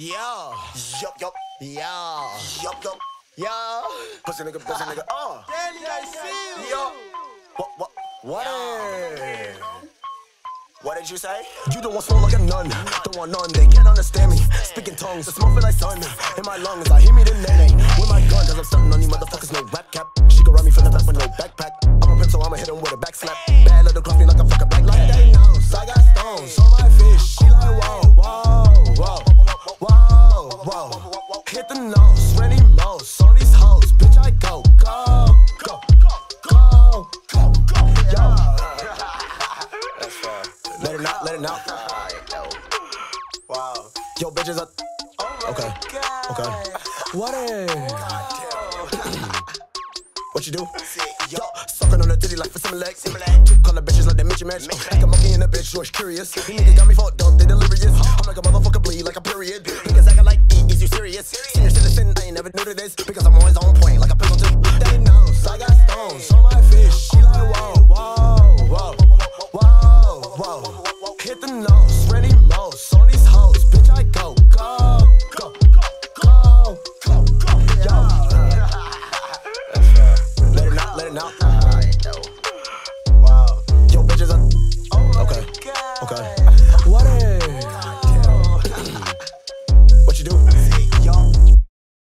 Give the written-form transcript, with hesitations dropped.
Yo, yup, yup, yo, yup, yup, yo. Pussy nigga, oh. Daddy, I see you. Yo, what? Hey. What did you say? You don't want smoke like I'm none. Don't want none, they can't understand me. Speaking tongues, it's smoking like sun. In my lungs, I hear me the nene. With my gun, cause I'm stunting on you motherfuckers, no rap cap. She can run me from the back with no backpack. I'm a pimp, so I'ma hit him with a back slap. Bad little crafty like a fucking back like they know. I got stones on my fish. She like, whoa, whoa, whoa. Whoa, whoa, hit the nose, when he most on these hoes, bitch I go, go, go, go, go, go, yo. That's fine. Let it out, wow. Yo, bitches, okay, okay. What is? What you do? Yo, sucking on the titty like for some legs. Call the bitches like they Mitch match. Like a monkey in a bitch, George curious. You nigga got me fucked up, they delirious. I'm like a motherfucker bleed like a period. Niggas acting like E, is you serious? Senior citizen, I ain't never new to this. Because I'm always on point like a pickle too. They know, I got stones on my fish. She like, whoa, whoa, whoa, whoa, whoa. Hit the nose, Randy Moss on these hoes. Bitch, I go, go, go, go, go, go, yo. Wow. Yo, bitches, okay. Okay.